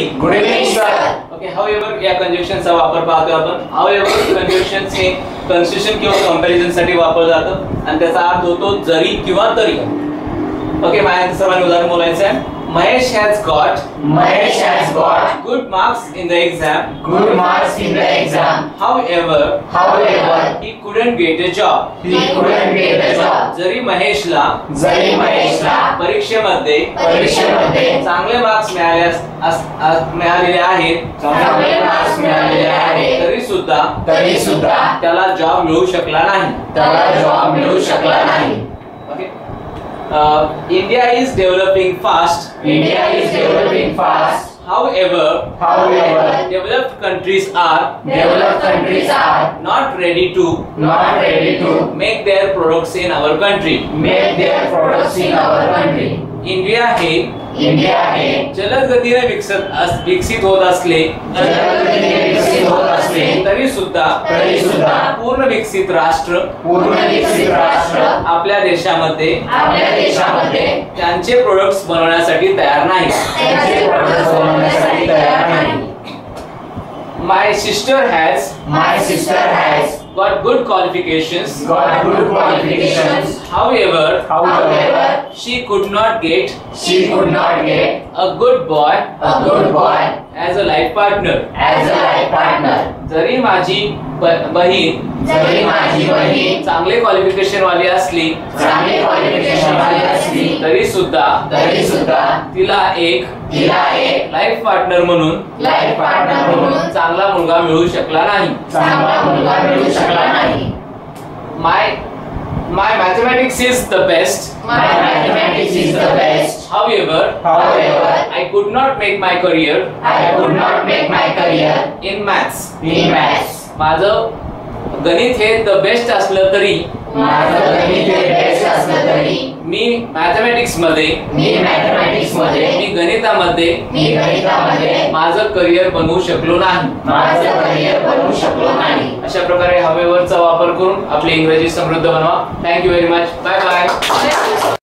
Good evening. Good evening, sir. Okay, however, या conjunction सब वापर पाहतो आपण. However, conjunction हे construction किंवा comparison साठी वापर जातो आणि त्याचा अर्थ होतो जरी किंवा तरी. Okay, माझ्या सर्वांनी उदाहरण बोलायचं आहे. Mahesh has got good marks in the exam. Good marks in the exam. However, he couldn't get a job. जरी महेशला परीक्षेमध्ये चांगले मार्क्स मिळाले आहेत तरी सुद्धा त्याला जॉब मिळू शकला नाही. India is developing fast. However, developed countries are not ready to make their products in our country. India hai जलदगतीने विकसित होत असले तरी सुद्धा पूर्ण विकसित राष्ट्र आपल्या देशामध्ये त्यांचे प्रोडक्ट्स बनवण्यासाठी तयार नाही. My sister has got good qualifications. However, she could not get a good boy as a life partner. जरी माझी बहीण चांगले क्वालिफिकेशन वाली असली तरी सुद्धा तिला एक लाइफ पार्टनर म्हणून चांगला मुलगा मिळू शकला नाही. My mathematics is the best. However, I could not make my career in maths. माझं गणित हे the best असलं तरी मी गणितामध्ये माझं करिअर बनवू शकलो नाही. अशा प्रकारे हवेवरचा वापर करून आपली इंग्रजी समृद्ध बनवा. Thank you very much. Bye bye.